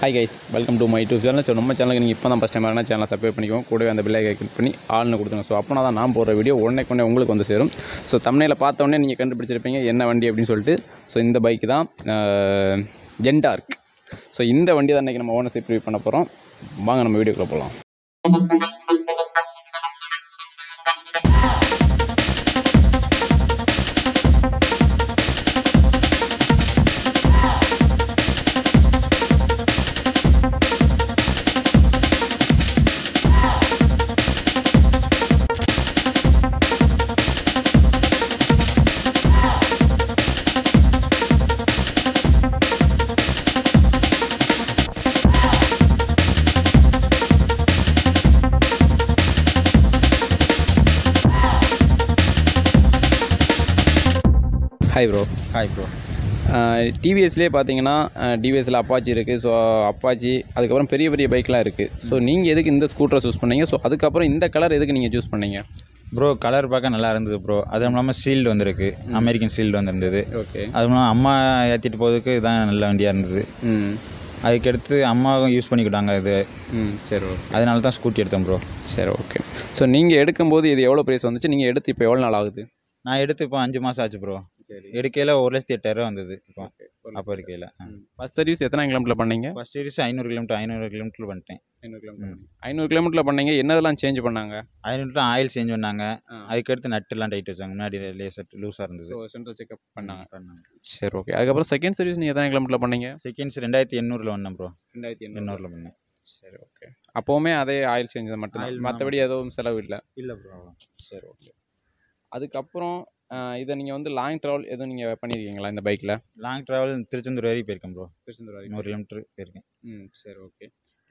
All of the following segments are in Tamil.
Hi guys, welcome to my YouTube channel. So, நம்ம சேனலுக்கு நீங்க இப்பதான் first time வரனா சேனலை subscribe பண்ணிக்கோங்க. கூடவே அந்த bell icon click பண்ணி ஆல் னு கொடுத்துங்க. சோ அப்பனா தான் நான் போற வீடியோ உடனே உங்களுக்கு வந்து சேரும். சோ thumbnail-ல பார்த்த உடனே நீங்க கண்டுபிடிச்சிருப்பீங்க என்ன வண்டி அப்படினு சொல்லிட்டு. சோ இந்த பைக் தான் NTORQ. சோ இந்த வண்டி தான் இன்னைக்கு நம்ம ஓனர்ஷிப் ரிவ்யூ பண்ணப் போறோம். வாங்க நம்ம வீடியோக்குள்ள போலாம். Hi bro. TVS le pathina DVS la Apache irukku so Apache adukapra periya bike la irukku so neenga edhukku indha scooter choose panninga so adukapra indha color edhukku neenga choose panninga bro color paaka nalla irundhudu bro adamlama shield vandirukku american shield vandirundhudu okay adamla amma yathittu podukku idan nalla vandiya irundhudu adukku eduthu amma use panikidanga idu seri okay adanalada scooter eduthen bro seri okay so neenga edukumbodhu idu evlo price vanduchu neenga eduthu ipo evlo naal agudhu na eduthu ipo 5 maasam aachu bro எடுக்கல 1,80,000 வந்தது அப்ப எடுக்கல ஃபர்ஸ்ட் சர்வீஸ் எத்தனை கிலோமீட்டர்ல பண்ணீங்க ஃபர்ஸ்ட் சர்வீஸ் 500 கிலோமீட்டர் பண்ணிட்டேன் 500 கிலோமீட்டர்ல பண்ணீங்க என்னதெல்லாம் சேஞ்ச் பண்ணாங்க 500 ஆயில் சேஞ்ச் பண்ணாங்க அதுக்கு அடுத்து நட் எல்லாம் டைட் வச்சாங்க முன்னாடி லேசட் லூசா இருந்தது சோ சென்டர் செக் அப் பண்ணாங்க சரி ஓகே அதுக்கு அப்புறம் செகண்ட் சர்வீஸ் நீ எத்தனை கிலோமீட்டர்ல பண்ணீங்க செகண்ட்ஸ் 2800 ல பண்ணேன் bro 2800 ல பண்ணேன் சரி ஓகே அப்போமே அதே ஆயில் சேஞ்ச் மட்டும் மத்தபடி ஏதும் செலவு இல்ல bro சரி ஓகே அதுக்கு அப்புறம் இத நீங்க வந்து லாங் டிராவல் ஏதோ நீங்க பண்ணிருக்கீங்களா இந்த பைக்ல லாங் டிராவல் திருச்செந்தூர் வரை போய் இருக்கேன் bro திருச்செந்தூர் வரை 100 km போய் இருக்கேன் சரி ஓகே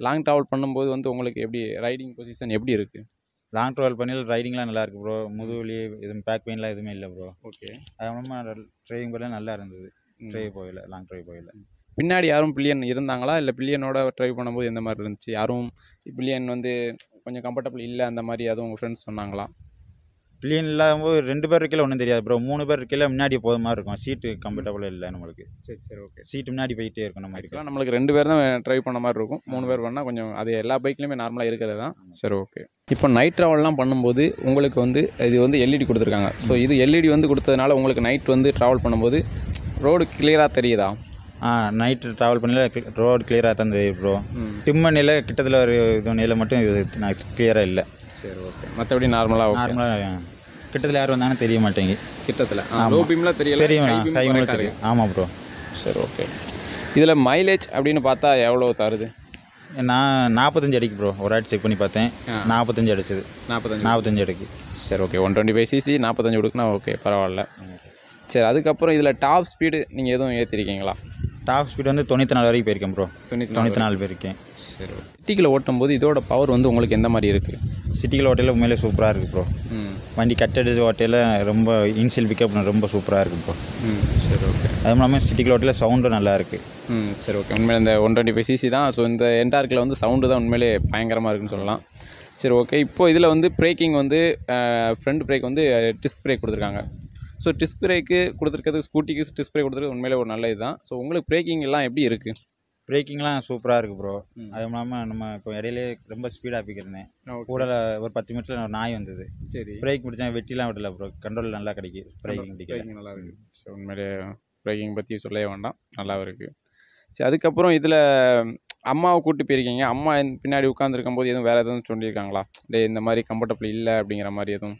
லாங் டிராவல் பண்ணும்போது வந்து உங்களுக்கு எப்படி ரைடிங் பொசிஷன் எப்படி இருக்கு லாங் டிராவல் பண்ணில ரைடிங்லாம் நல்லா இருக்கு bro முதுகுலி எதுவும் பேக் பெயின்லாம் எதுமே இல்ல bro ஓகே அதனாலமா டிரைவிங் பல நல்லா இருந்தது லாங் டிரைவ் போயில பின்னாடி யாரும் பில்லியன் இருந்தாங்களா இல்ல பில்லியனோட டிரைவ் பண்ணும்போது என்ன மாதிரி இருந்துச்சு யாரும் பில்லியன் வந்து கொஞ்சம் கம்ஃபர்ட்டபிள் இல்ல அந்த மாதிரி அது உங்க ஃப்ரெண்ட்ஸ் சொன்னாங்களா பிளேன் இல்லாமல் 2 பேர் இருக்கையில் ஒன்றும் தெரியாது ப்ரோ 3 பேர் இருக்கையில் முன்னாடி போகிற மாதிரி இருக்கும் சீட்டு கம்ஃபர்டபுளாக இல்லை நம்மளுக்கு சரி சரி ஓகே சீட்டு முன்னாடி போயிட்டே இருக்கும் நம்ம இருக்கலாம் நம்மளுக்கு 2 பேர் தான் ட்ரைவ் பண்ண மாதிரி இருக்கும் 3 பேர் பண்ணால் கொஞ்சம் அது எல்லா பைக்லையுமே நார்மலாக இருக்கிறது தான் சரி ஓகே இப்போ நைட் ட்ராவல்லாம் பண்ணும்போது உங்களுக்கு வந்து இது வந்து எல்இடி கொடுத்துருக்காங்க ஸோ இது எல்இடி வந்து கொடுத்ததுனால உங்களுக்கு நைட் வந்து ட்ராவல் பண்ணும்போது ரோடு கிளியராக தெரியுதா நைட்டு ட்ராவல் பண்ணல ரோடு கிளியராக தான் தெரியுது ப்ரோ டிம்ம நிலை கிட்டத்தில் ஒரு இது நிலை மட்டும் இது கிளியராக இல்லை சரி ஓகே மற்றபடி நார்மலாக கிட்டத்தில் யார் வந்தாலும் தெரிய மாட்டேங்குது கிட்டத்தில் லோ பீம்லாம் தெரியும் ஆமாம் ப்ரோ சரி ஓகே இதில் மைலேஜ் அப்படின்னு பார்த்தா எவ்வளோ தருது நான் 45 அடிக்கு ப்ரோ ஒரு ஆட் செக் பண்ணி பார்த்தேன் 45 அடிச்சது 45 அடிக்கு சரி ஓகே 125cc 45 கொடுக்குன்னா ஓகே பரவாயில்ல சரி அதுக்கப்புறம் இதில் டாப் ஸ்பீடு நீங்கள் எதுவும் ஏற்றிருக்கீங்களா டாப் ஸ்பீடு வந்து 94 வரைக்கும் போயிருக்கேன் ப்ரோ 94 போயிருக்கேன் சரி சிட்டிக்குள்ளே ஓட்டும் போது இதோட பவர் வந்து உங்களுக்கு எந்த மாதிரி இருக்குது சிட்டிக்குள்ள ஓட்டையில் உண்மையிலே சூப்பராக இருக்குது ப்ரோ வண்டி கட்டடிச்சு ஓட்டையில் ரொம்ப இனிஷியல் பிக்கப் ரொம்ப சூப்பராக இருக்குது ப்ரோ சரி ஓகே அது இல்லாமல் சிட்டிக்குள்ள ஓட்டையில் சவுண்டும் நல்லா இருக்குது சரி ஓகே உண்மையிலே இந்த 125cc தான் ஸோ இந்த NTORQ-ல வந்து சவுண்டு தான் உண்மையிலே பயங்கரமாக இருக்குன்னு சொல்லலாம் சரி ஓகே இப்போ இதில் வந்து பிரேக்கிங் வந்து ஃப்ரண்ட் பிரேக் வந்து டிஸ்க் பிரேக் கொடுத்துருக்காங்க ஸோ டிஸ்க் பிரேக்கு கொடுத்துருக்கிறது ஸ்கூட்டிக்கு டிஸ்க் பிரேக் கொடுத்துருக்கிறது உண்மையிலே ஒரு நல்ல இதுதான் ஸோ உங்களுக்கு பிரேக்கிங் எல்லாம் எப்படி இருக்குது பிரேக்கிங்லாம் சூப்பராக இருக்குது ப்ரோ அது இல்லாமல் நம்ம இப்போ இடையிலே ரொம்ப ஸ்பீடாக போய்க்கிறேன் கூட ஒரு 10 நிமிஷத்தில் ஒரு நாய் வந்தது சரி பிரேக் பிடிச்சேன் வெட்டிலாம் விடல ப்ரோ கண்ட்ரோல் நல்லா கிடைக்கும் பிரேக்கிங் பிடிக்கும் நல்லா இருக்குது ஸோ உண்மையிலே பிரேக்கிங் பற்றி சொல்லவே வேண்டாம் நல்லா இருக்குது சரி அதுக்கப்புறம் இதில் அம்மாவை கூப்பிட்டு போயிருக்கீங்க அம்மா பின்னாடி உட்காந்துருக்கும் போது எதுவும் வேறு எதுவும் சொல்லியிருக்காங்களா டே இந்த மாதிரி கம்ஃபர்டபுள் இல்லை அப்படிங்கிற மாதிரி எதுவும்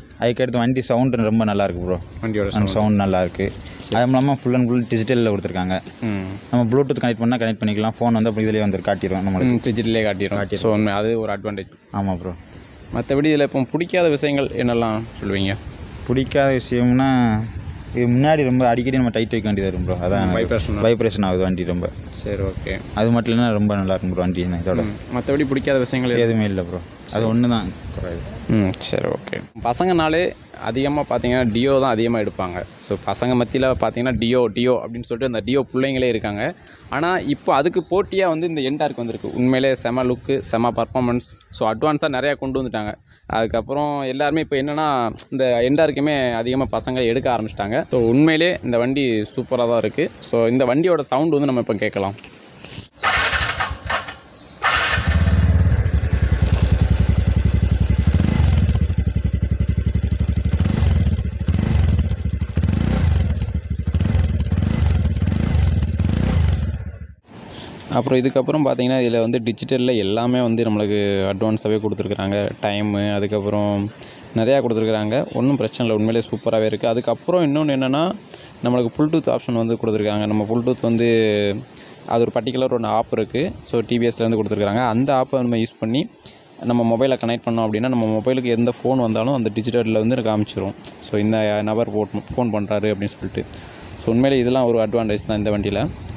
அதுக்கடுத்து வண்டி சவுண்டு ரொம்ப நல்லாயிருக்கு ப்ரோ வண்டியோட சவுண்ட் நல்லாயிருக்கு அது இல்லாமல் ஃபுல் அண்ட் ஃபுல் டிஜிட்டலில் கொடுத்துருக்காங்க நம்ம ப்ளூடூத் கனெக்ட் பண்ணால் கனெக்ட் பண்ணிக்கலாம் ஃபோன் வந்து அப்படி இதிலே வந்து காட்டிடும் நம்ம டிஜிட்டலே காட்டிடும் ஸோ அது ஒரு அட்வான்டேஜ் ஆமாம் ப்ரோ மற்றபடி இதில் இப்போ பிடிக்காத விஷயங்கள் என்னெல்லாம் சொல்லுவீங்க பிடிக்காத விஷயம்னா இது முன்னாடி ரொம்ப அடிக்கடி நம்ம டைட் வைக்க வேண்டியதாக இருக்கும் ப்ரோ அதான் வைப்ரேஷன் ஆகுது வண்டி ரொம்ப சரி ஓகே அது மட்டும் இல்லைன்னா ரொம்ப நல்லாயிருக்கும் ப்ரோ வண்டி இதோட மற்றபடி பிடிக்காத விஷயங்கள் எதுவுமே இல்லை ப்ரோ அது ஒன்று தான் குறைவு. ம், சரி, ஓகே. பசங்கனாலே அதிகமாக பார்த்தீங்கன்னா டியோ தான் அதிகமாக எடுப்பாங்க. ஸோ பசங்க மத்தியில் பார்த்தீங்கன்னா டியோ அப்படின்னு சொல்லிட்டு அந்த டியோ பிள்ளைங்களே இருக்காங்க. ஆனால் இப்போ அதுக்கு போட்டியாக வந்து இந்த NTORQ வந்திருக்கு. உண்மையிலே செம லுக்கு, செம பர்ஃபார்மன்ஸ். ஸோ அட்வான்ஸாக நிறையா கொண்டு வந்துட்டாங்க. அதுக்கப்புறம் எல்லாருமே இப்போ என்னென்னா இந்த NTORQமே அதிகமாக பசங்க எடுக்க ஆரம்பிச்சிட்டாங்க. ஸோ உண்மையிலே இந்த வண்டி சூப்பராக தான் இருக்குது. ஸோ இந்த வண்டியோட சவுண்டு வந்து நம்ம இப்போ கேட்கலாம். அப்புறம் இதுக்கப்புறம் பார்த்திங்கன்னா இதில் வந்து டிஜிட்டலில் எல்லாமே வந்து நம்மளுக்கு அட்வான்ஸாகவே கொடுத்துருக்குறாங்க. டைமு அதுக்கப்புறம் நிறையா கொடுத்துருக்குறாங்க. ஒன்றும் பிரச்சனை இல்லை, உண்மையிலே சூப்பராகவே இருக்குது. அதுக்கப்புறம் இன்னொன்று என்னென்னா நம்மளுக்கு புல்டூத் ஆப்ஷன் வந்து கொடுத்துருக்காங்க. நம்ம புல்டூத் வந்து அது ஒரு பர்டிகுலர் ஒன்று ஆப் இருக்குது. ஸோ டிவிஎஸ்லேருந்து கொடுத்துருக்குறாங்க. அந்த ஆப்பை நம்ம யூஸ் பண்ணி நம்ம மொபைலை கனெக்ட் பண்ணோம் அப்படின்னா நம்ம மொபைலுக்கு எந்த ஃபோன் வந்தாலும் அந்த டிஜிட்டலில் வந்து காமிச்சிரும். ஸோ இந்த நபர் ஃபோன் பண்ணுறாரு அப்படின்னு சொல்லிட்டு. ஸோ உண்மையிலே இதெல்லாம் ஒரு அட்வான்டேஜ் தான் இந்த வண்டியில்.